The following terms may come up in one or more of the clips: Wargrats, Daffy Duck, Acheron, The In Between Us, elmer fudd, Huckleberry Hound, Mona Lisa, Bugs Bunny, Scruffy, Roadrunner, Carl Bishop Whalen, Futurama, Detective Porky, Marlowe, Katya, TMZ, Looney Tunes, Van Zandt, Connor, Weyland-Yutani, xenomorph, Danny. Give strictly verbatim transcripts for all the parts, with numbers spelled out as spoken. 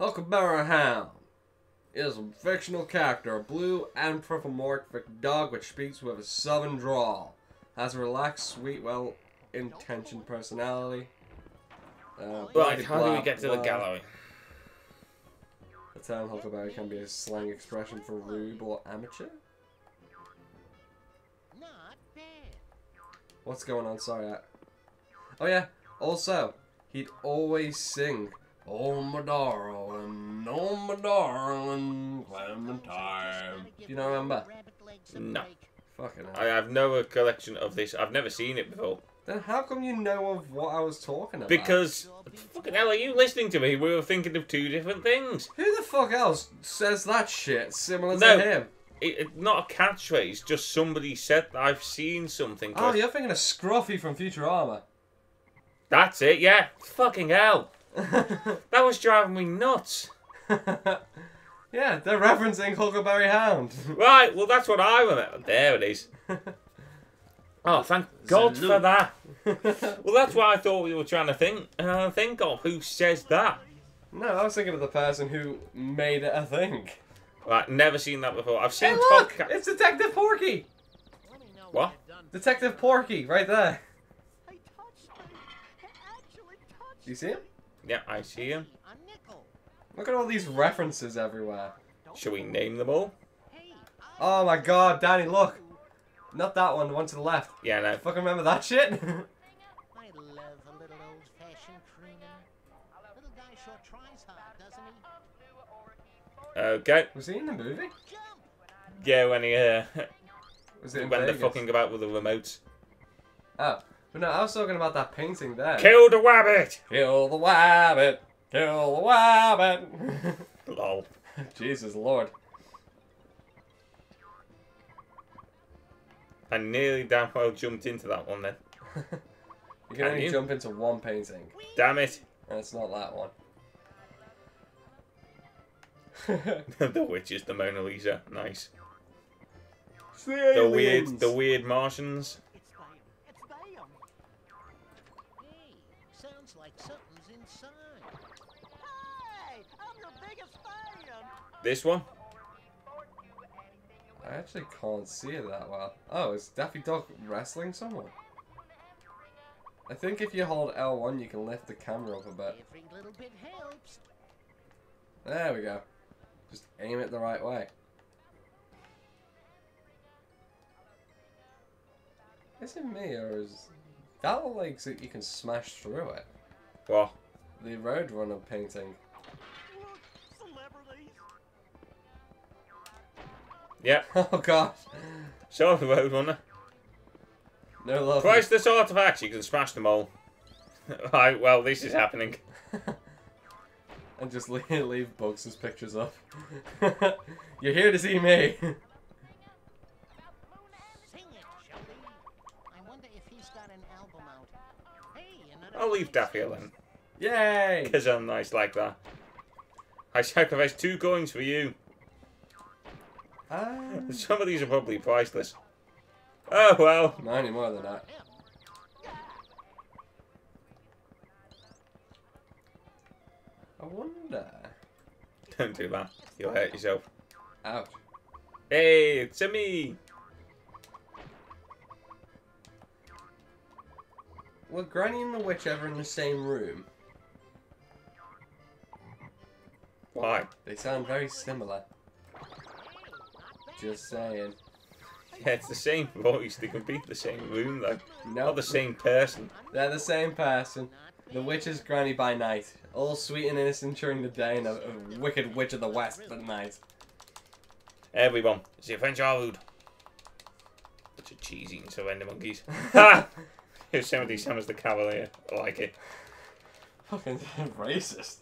Huckleberry Hound is a fictional character, a blue and anthropomorphic dog which speaks with a southern drawl. Has a relaxed, sweet, well-intentioned personality. Uh, right, how do we get to the gallery? The term Huckleberry can be a slang expression for rube or amateur. What's going on? Sorry. I... Oh yeah. Also, he'd always sing, "Oh my darling, oh my darling, Clementine." Do you not remember? No. Fucking hell. I have no recollection of this. I've never seen it before. Then how come you know of what I was talking about? Because, fucking hell, are you listening to me? We were thinking of two different things. Who the fuck else says that shit similar no. to him? It, it, not a catchphrase, just somebody said I've seen something. Oh, you're thinking of Scruffy from Futurama. That's it, yeah. Fucking hell. That was driving me nuts. Yeah, they're referencing Huckleberry Hound. Right, well that's what I remember. There it is. Oh, thank God for that. Well, that's what I thought we were trying to think, uh, think of. Who says that? No, I was thinking of the person who made it a thing. Right, never seen that before. I've seen. Hey, look, it's Detective Porky. Let me know what? what Detective Porky, right there. I touched me. I actually touched Do you see him? Yeah, I see him. Look at all these references everywhere. Shall we name them all? Oh my God, Danny, look! Not that one, the one to the left. Yeah, no. Fucking remember that shit? I love a little old-fashioned creamer. Little guy sure tries hard, doesn't he? Okay. Was he in the movie? Yeah, when he uh, was it when they're fucking about with the remotes. Oh, but no, I was talking about that painting there. Kill the wabbit! Kill the wabbit! Kill the wabbit! Lol. Jesus Lord. I nearly damn well jumped into that one then. You can and only you? jump into one painting. Damn it! And it's not that one. The witch is the Mona Lisa. Nice. The, the weird, the weird Martians. It's them. It's them. Hey, sounds like something's inside. Hey, I'm your biggest fan. This one. I actually can't see it that well. Oh, is Daffy Duck wrestling someone? I think if you hold L one, you can lift the camera up a bit. Every little bit helps. There we go. Just aim it the right way. Is it me or is that like so you can smash through it? What? The Roadrunner painting. Yeah. Oh gosh. Show the Roadrunner. No love. Price this artifact. You can smash them all. Right. Well, this is happening. And just leave, leave Bugs' pictures up. You're here to see me. I'll leave Daffy alone. Yay! Because I'm nice like that. I sacrificed two coins for you. Um... Some of these are probably priceless. Oh well. Not any more than that. I wonder. Don't do that. You'll hurt yourself. Ouch. Hey, it's a me. Were Granny and the Witch ever in the same room? Why? They sound very similar. Just saying. Yeah, it's the same voice. They could be in the same room though. No. Not the same person. They're the same person. The witch is Granny by night, all sweet and innocent during the day, and a, a wicked witch of the west at night. Everyone, it's your French are rude. Such a cheesy and surrender monkeys. Ha! If somebody summons the Cavalier, I like it. Fucking racist.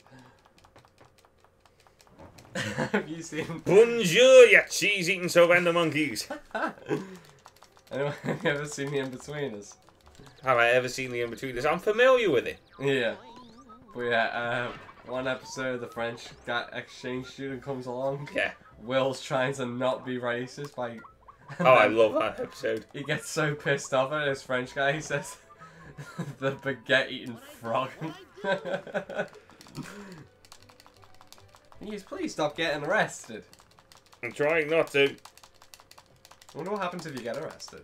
Have you seen... Bonjour, you cheese-eating surrender monkeys. Anyone ever seen The In Between Us? Have I ever seen The In Between Us? I'm familiar with it. Yeah. But yeah, uh, one episode of the French guy exchange student comes along. Yeah. Will's trying to not be racist by... Oh, I love that episode. He gets so pissed off at this French guy, he says, the baguette-eating frog. Can you please stop getting arrested? I'm trying not to. I wonder what happens if you get arrested.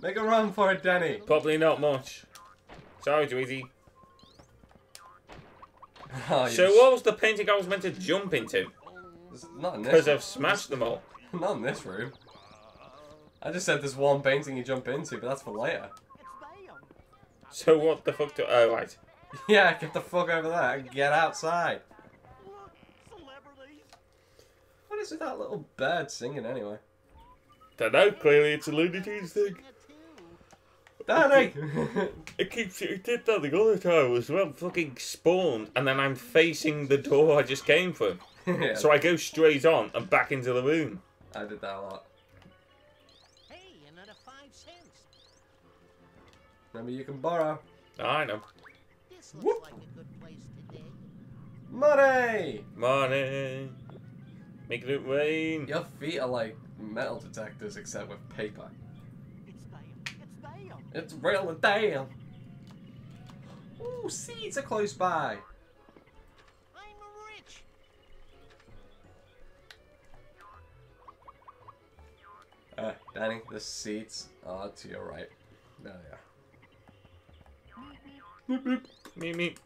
Make a run for it, Danny. Probably not much. Sorry, Dweezy. Oh, so just... what was the painting I was meant to jump into? Not in this. Because I've smashed them all. Not in this room. I just said there's one painting you jump into, but that's for later. So what the fuck do... Oh, right. Yeah, get the fuck over there and get outside. What is with that little bird singing anyway? Don't know, clearly it's a Looney Tunes thing. Daddy! It keeps... It did that the other time as well. Fucking spawned, and then I'm facing the door I just came from. Yeah. So I go straight on and back into the room. I did that a lot. Hey, another five cents. Remember, you can borrow. I know. This looks Whoop. like a good place today. Money! Money! Make it rain. Your feet are like metal detectors, except with paper. It's damn. It's damn. It's really damn. Ooh, seeds are close by. I'm rich. Uh, Danny, the seeds are to your right. There they are. Meep, meep, meep, meep.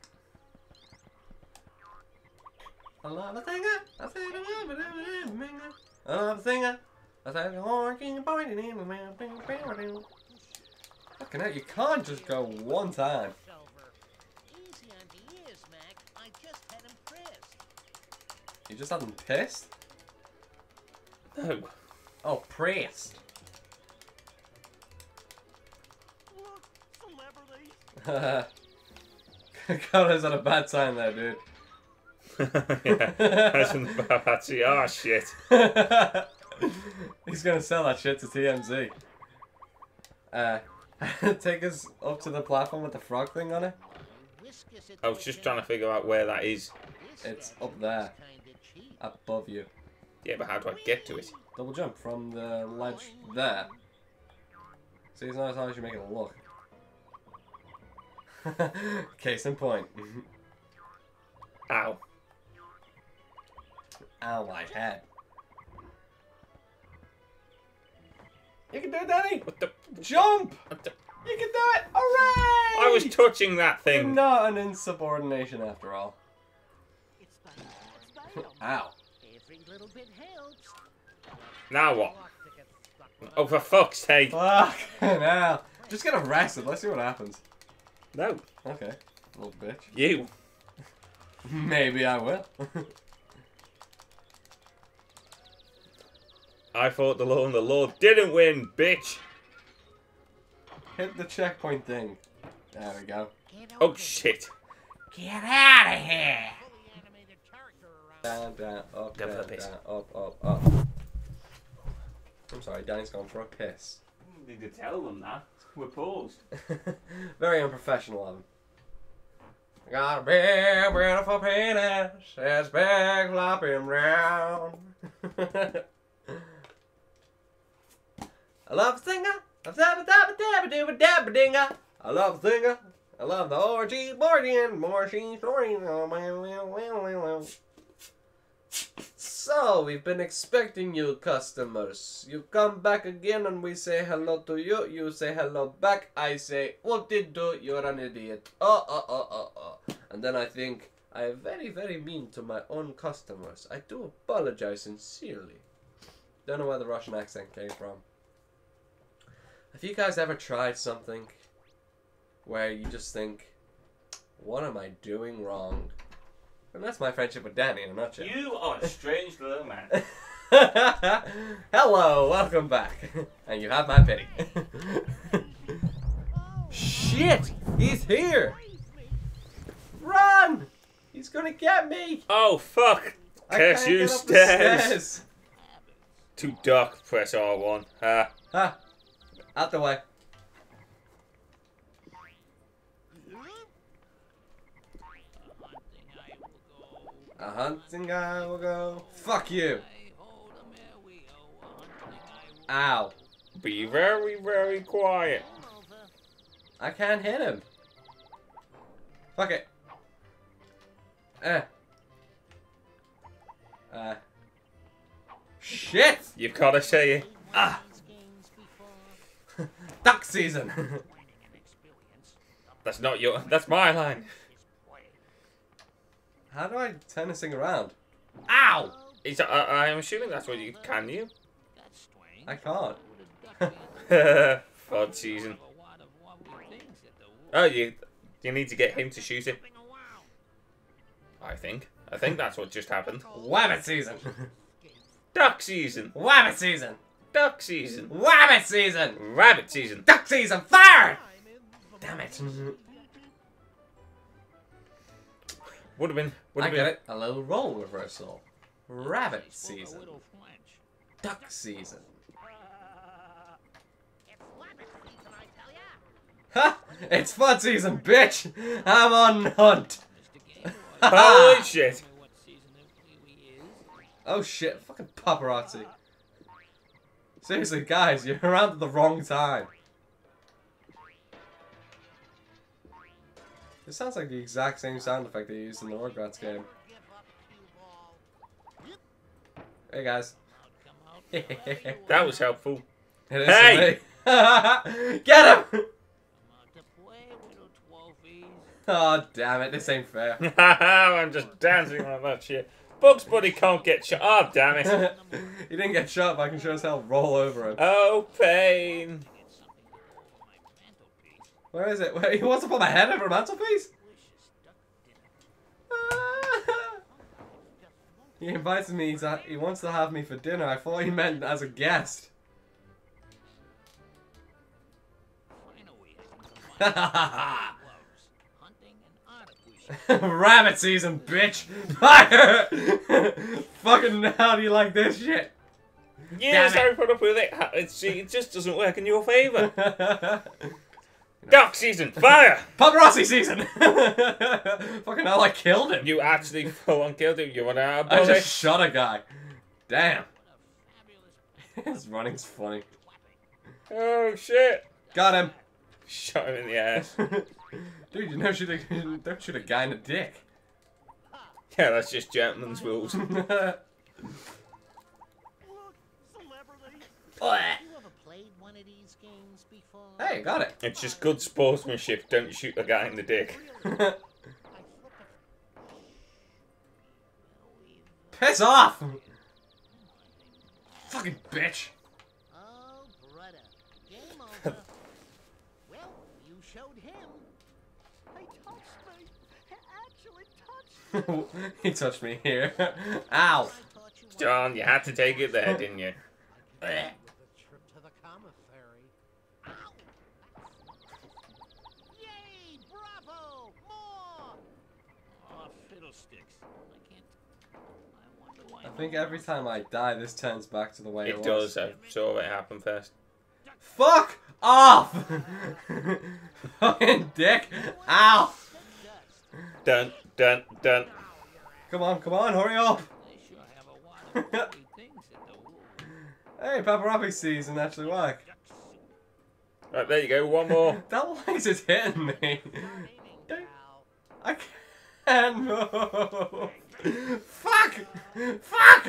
I love a thinger, I said I love a thinger, I love a thinger, I said I can you point it in my mouth. Fucking hell, you can't just go one time. Easy on the ears, Mac. I just had him pissed. You just had him pissed? No. Oh, pressed. Look, celebrities. God, I was at a bad time there, dude. Yeah, that's in the Babachi. Oh, shit. He's going to sell that shit to T M Z. Uh, take us up to the platform with the frog thing on it. I was just trying to figure out where that is. It's up there. Above you. Yeah, but how do I get to it? Double jump from the ledge there. See, it's not as hard as you make it look. Case in point. Ow. Ow, my head. You can do it, Danny! What the? Jump! What the? You can do it! Hooray! I was touching that thing. You're not an insubordination after all. It's vital. It's vital. Ow. Every little bit helps. Now what? Oh, for fuck's sake. Fuck. Now. Just get arrested. Let's see what happens. No. Okay. Little bitch. You. Maybe I will. I fought the law and the law didn't win, bitch. Hit the checkpoint thing. There we go. Oh shit. Get out of here. Down, down, up, down, down, up, up, up. I'm sorry, Danny's gone for a piss. You need to tell them that. We're paused. Very unprofessional of him. I got a big, beautiful penis. It's big, flopping round. I love the singer. I love the singer. I love the orgy, boarding, more she story. So, we've been expecting you customers. You come back again and we say hello to you. You say hello back. I say, what did you do? You're an idiot. Oh, oh, oh, oh, oh. And then I think, I am very, very mean to my own customers. I do apologize sincerely. Don't know where the Russian accent came from. Have you guys ever tried something where you just think, what am I doing wrong? And that's my friendship with Danny in a nutshell. You are a strange little man. Hello, welcome back. And you have my pity. Shit! He's here! Run! He's gonna get me! Oh, fuck! Curse you, stairs. stairs! Too dark, press R one. Ha! Ha! Out the way. A hunting guy will go. Fuck you! Ow. Be very, very quiet. I can't hit him. Fuck it. Uh. Uh. Shit! You've got to say it. Ah! Duck season! That's not your... That's my line. How do I turn this thing around? Ow! It's, uh, I'm assuming that's what you... Can you? I can't. Fudd season. Oh, you... You need to get him to shoot it. I think. I think that's what just happened. Wabbit season! Duck season! Wabbit season! Duck season! Rabbit season! Rabbit season! Duck season! Fire! Damn it! Would have been. Would have been. I get it. A little roll reversal. Rabbit season. Duck season. Ha! It's Fudd season, bitch! I'm on hunt! Holy shit! Oh shit! Fucking paparazzi! Seriously, guys, you're around at the wrong time. This sounds like the exact same sound effect they used in the Wargrats game. Hey guys. That was helpful. It is hey! Get him! Oh damn it! This ain't fair. I'm just dancing on that shit. Bugs Bunny can't get shot. Oh, damn it. He didn't get shot, but I can sure as hell roll over him. Oh, pain. Where is it? Where, he wants to put my head over a mantelpiece? Ah. He invites me to... He wants to have me for dinner. I thought he meant as a guest. Rabbit season, bitch! Fire! Fucking how do you like this shit? Yeah, sorry put up with it. It's, it just doesn't work in your favour. Duck season, fire! Paparazzi season! Fucking hell, I killed him. You actually full on killed him. You went out of I just shot a guy. Damn. His running's funny. Oh shit! Got him. Shot him in the ass. Dude, you know, shoot a, don't shoot a guy in the dick. Yeah, that's just gentleman's rules. Hey, got it. It's just good sportsmanship. Don't shoot a guy in the dick. Piss off! Fucking bitch. He touched me here. Ow! John, you had to take it there, didn't you? Yay! Bravo! More! Oh, fiddlesticks! I can't. I think every time I die, this turns back to the way it was. It does. I saw it happen first. Fuck off! Fucking dick! Ow! Dun dun dun! Come on, come on, hurry up! Hey, paparazzi season actually work. Right, there you go, one more. That light is hitting me. Don't... I can't move. Fuck! Fuck!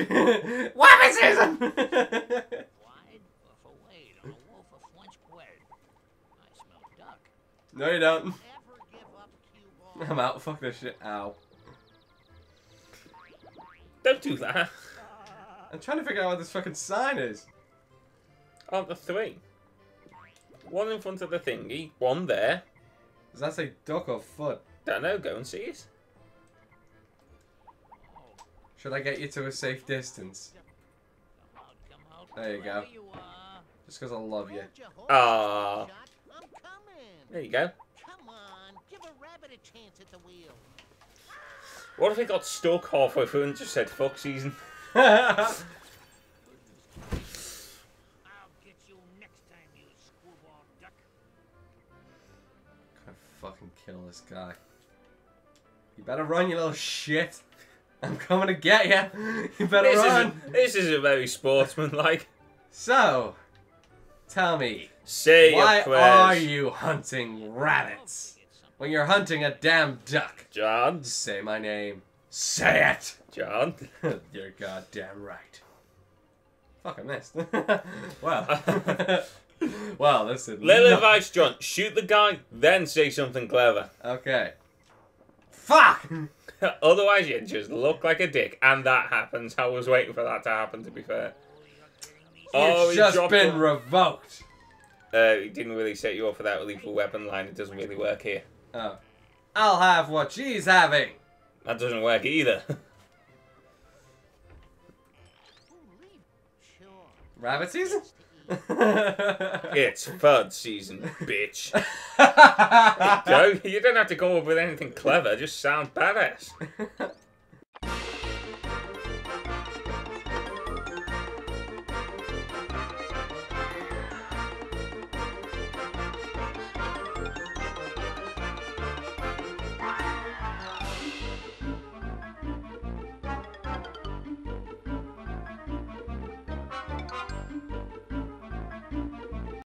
Wabbit season! No, you don't. I'm out. Fuck this shit. Ow. Don't do that. I'm trying to figure out what this fucking sign is. Oh, the three. One in front of the thingy. One there. Does that say duck or Fudd? Don't know. Go and see it. Should I get you to a safe distance? There you go. Just because I love you. Ah. There you go. A chance at the wheel. What if it got stuck halfway through and just said fuck season? I'll get you next time, you screwball duck. Can't fucking kill this guy. You better run, you little shit. I'm coming to get you. You better this run. Isn't, this isn't very sportsmanlike. So, tell me, say why your prayers. Are you hunting rabbits? When you're hunting a damn duck. John. Say my name. Say it! John? You're goddamn right. Fuck, I missed. Wow. Well, listen. Little no. advice, John. Shoot the guy, then say something clever. Okay. Fuck! Otherwise, you just look like a dick, and that happens. I was waiting for that to happen, to be fair. It's oh, just been your... revoked. Uh, it didn't really set you up for that lethal weapon line. It doesn't really work here. Oh. I'll have what she's having. That doesn't work either. Rabbit season? It's Fudd season, bitch. You don't have to come up with anything clever, just sound badass.